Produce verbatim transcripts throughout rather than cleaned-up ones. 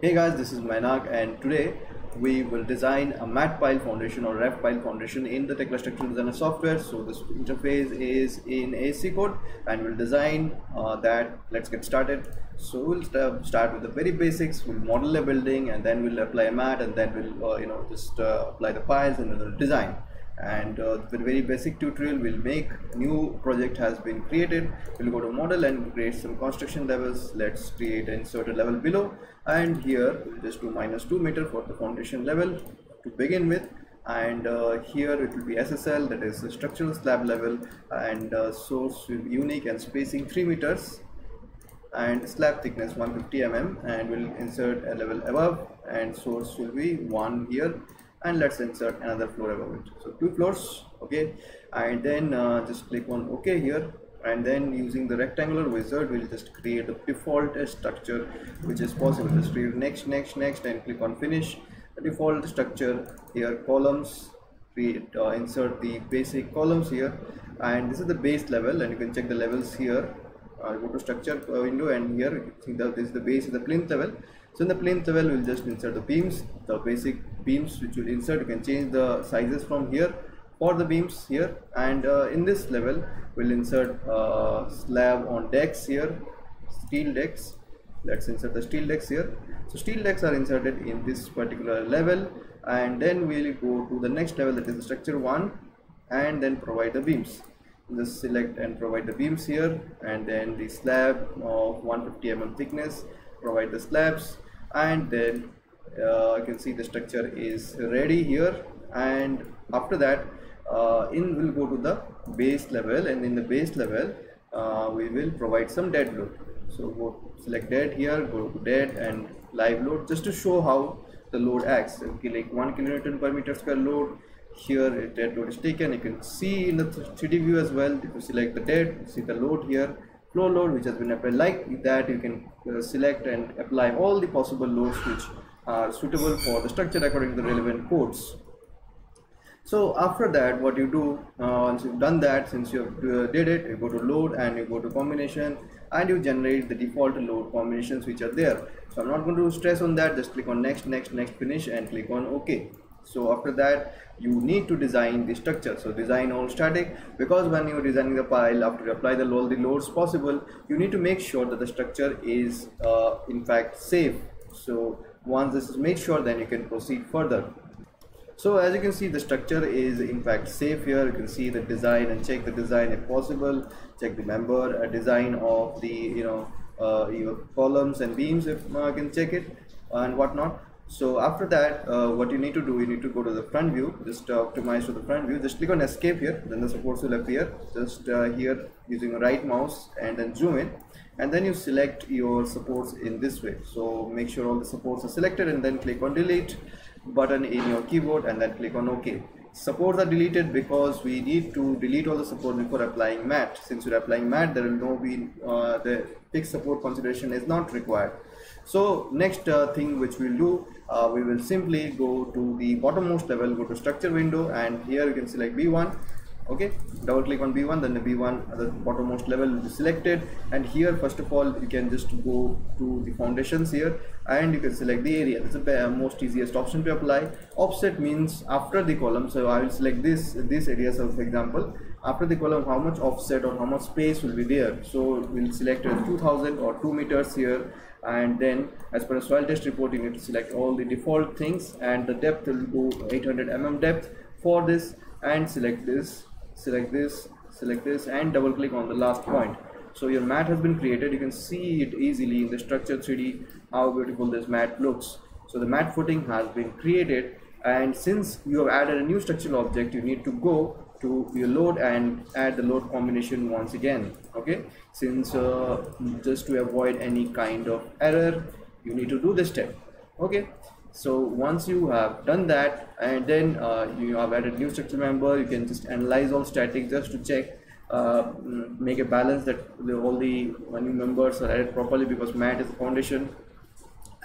Hey guys, this is Mainak, and today we will design a mat pile foundation or ref pile foundation in the Tekla Structural Designer software. So this interface is in A C code, and we'll design uh, that. Let's get started. So we'll st start with the very basics. We'll model a building, and then we'll apply a mat, and then we'll uh, you know just uh, apply the piles and we'll design. And uh, with very basic tutorial, we'll make new project has been created. We'll go to model and create some construction levels. Let's create an inserted level below, and here we'll just do minus two meter for the foundation level to begin with. And uh, here it will be S S L, that is the structural slab level, and uh, source will be unique and spacing three meters and slab thickness one hundred fifty millimeters, and we'll insert a level above, and source will be one here. And let's insert another floor above it, so two floors. Okay, and then uh, just click on OK here, and then using the rectangular wizard we'll just create the default structure which is possible. Just create next, next, next, and click on finish. The default structure here, columns, create uh, insert the basic columns here, and this is the base level, and you can check the levels here. Uh, go to structure window, and here you see that this is the base of the plinth level. So in the plinth level we'll just insert the beams, the basic beams which will insert. You can change the sizes from here for the beams here, and uh, in this level we'll insert uh, slab on decks here, steel decks. Let's insert the steel decks here. So steel decks are inserted in this particular level, and then we'll go to the next level, that is the structure one, and then provide the beams. Just select and provide the beams here, and then the slab of one hundred fifty millimeters thickness, provide the slabs, and then uh, you can see the structure is ready here. And after that uh, in we'll go to the base level, and in the base level uh, we will provide some dead load. So go select dead here, go to dead and live load, just to show how the load acts. So like one kilonewton per meter square load. Here dead load is taken. You can see in the three D view as well. If you select the dead, you see the load here, flow load which has been applied. Like that you can uh, select and apply all the possible loads which are suitable for the structure according to the relevant codes. So after that what you do, uh, once you've done that, since you have uh, did it, you go to load and you go to combination, and you generate the default load combinations which are there. So I'm not going to stress on that. Just click on next, next, next, finish, and click on OK. So after that you need to design the structure. So design all static, because when you're designing the pile, after you apply the all the loads possible, you need to make sure that the structure is uh, in fact safe. So once this is made sure, then you can proceed further. So as you can see, the structure is in fact safe here. You can see the design and check the design if possible. Check the member, a design of the you know uh, your columns and beams if uh, you can check it and whatnot. So after that uh, what you need to do, you need to go to the front view. Just uh, optimize to the front view. Just click on escape here, then the supports will appear. Just uh, here using the right mouse and then zoom in, and then you select your supports in this way. So make sure all the supports are selected, and then click on delete button in your keyboard, and then click on OK. Supports are deleted because we need to delete all the support before applying mat. Since you're applying mat, there will no be uh, the fixed support consideration is not required. So next uh, thing which we'll do, uh, we will simply go to the bottommost level, go to structure window, and here you can select B one. Okay, double click on B one, then the B one, the bottommost level will be selected. And here first of all you can just go to the foundations here, and you can select the area. This is the most easiest option to apply. Offset means after the column. So I will select this this area. So for example, after the column how much offset or how much space will be there. So we'll select two thousand or two meters here, and then as per the soil test report you need to select all the default things, and the depth will go eight hundred millimeters depth for this, and select this, select this, select this, and double click on the last point. So your mat has been created. You can see it easily in the structure three D how beautiful this mat looks. So the mat footing has been created, and since you have added a new structural object, you need to go to your load and add the load combination once again. Okay, since uh, just to avoid any kind of error you need to do this step. Okay, so once you have done that, and then uh, you have added new structure member, you can just analyze all static just to check, uh, make a balance that the, all the new members are added properly, because mat is the foundation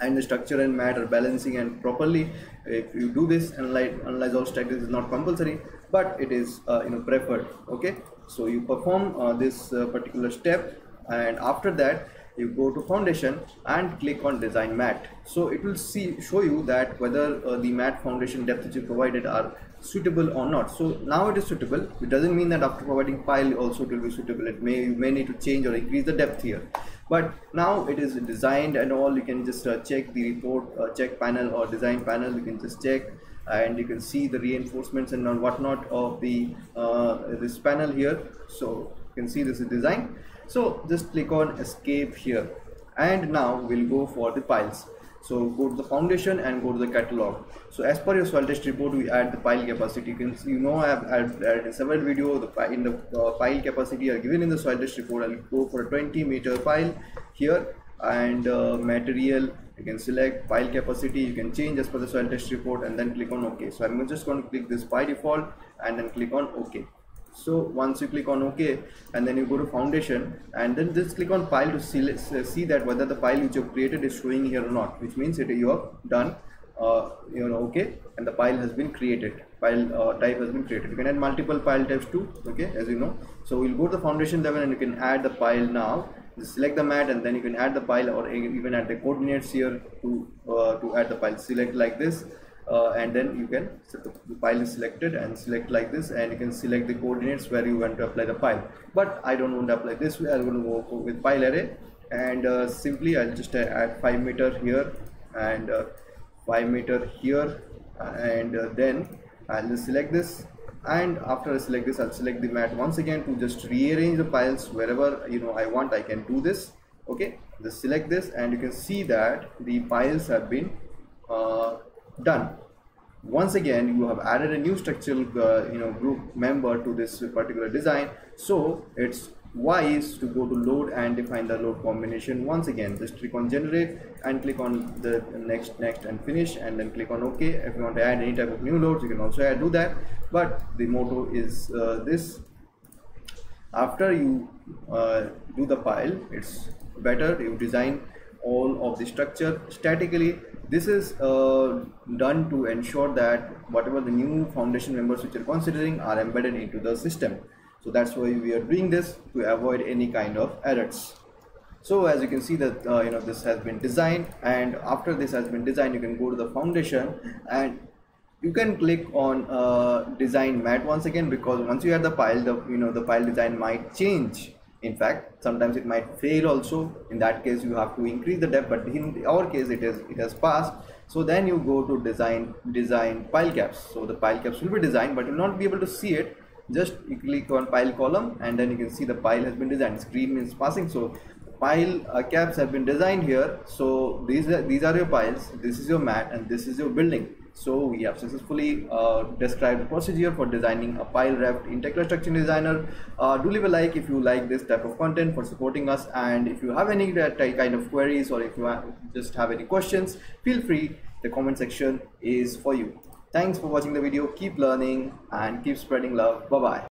and the structure and mat are balancing and properly. If you do this, analyze, analyze all static is not compulsory, but it is uh, you know preferred. Okay, so you perform uh, this uh, particular step, and after that you go to foundation and click on design mat. So it will see show you that whether uh, the mat foundation depth which you provided are suitable or not. So now it is suitable. It doesn't mean that after providing pile also it will be suitable. It may you may need to change or increase the depth here, but now it is designed and all. You can just uh, check the report uh, check panel or design panel. You can just check and you can see the reinforcements and whatnot of the uh, this panel here. So you can see this is design. So just click on escape here, and now we'll go for the piles. So go to the foundation and go to the catalog. So as per your soil test report, we add the pile capacity. You can see, you know, I have added in several videos the in the uh, pile capacity are given in the soil test report. I'll go for a twenty meter pile here, and uh, material you can select pile capacity. You can change as per the soil test report and then click on OK. So I'm just going to click this by default and then click on OK. So once you click on OK, and then you go to foundation and then just click on pile to see, see that whether the pile which you have created is showing here or not, which means it you have done uh, you know OK, and the pile has been created. Pile uh, type has been created. You can add multiple pile types too, OK, as you know. So we'll go to the foundation level and you can add the pile now. Just select the mat and then you can add the pile, or even add the coordinates here to uh, to add the pile. Select like this, uh, and then you can, so the pile is selected, and select like this, and you can select the coordinates where you want to apply the pile. But I don't want to apply this way. I'm going to go with pile array, and uh, simply I'll just add five meter here and uh, five meter here, and uh, then I'll just select this. And after I select this, I'll select the mat once again to just rearrange the piles wherever you know I want. I can do this, okay. Just select this, and you can see that the piles have been uh, done. Once again, you have added a new structural uh, you know group member to this particular design. So it's wise to go to load and define the load combination once again. Just click on generate and click on the next next and finish, and then click on OK. If you want to add any type of new loads, you can also add, do that, but the motto is uh, this: after you uh, do the pile, it's better you design all of the structure statically. This is uh, done to ensure that whatever the new foundation members which you're considering are embedded into the system. So that's why we are doing this, to avoid any kind of errors. So as you can see that uh, you know this has been designed, and after this has been designed, you can go to the foundation and you can click on uh, design mat once again, because once you add the pile, the you know the pile design might change. In fact, sometimes it might fail also. In that case, you have to increase the depth, but in our case, it is it has passed. So then you go to design design pile caps. So the pile caps will be designed, but you'll not be able to see it. Just you click on pile column, and then you can see the pile has been designed. Screen is passing, so pile uh, caps have been designed here. So these are, these are your piles, this is your mat, and this is your building. So we have successfully uh, described the procedure for designing a pile raft in Tekla Structural Designer. Uh, do leave a like if you like this type of content, for supporting us, and if you have any kind of queries, or if you have, just have any questions, feel free. The comment section is for you. Thanks for watching the video. Keep learning and keep spreading love. Bye bye.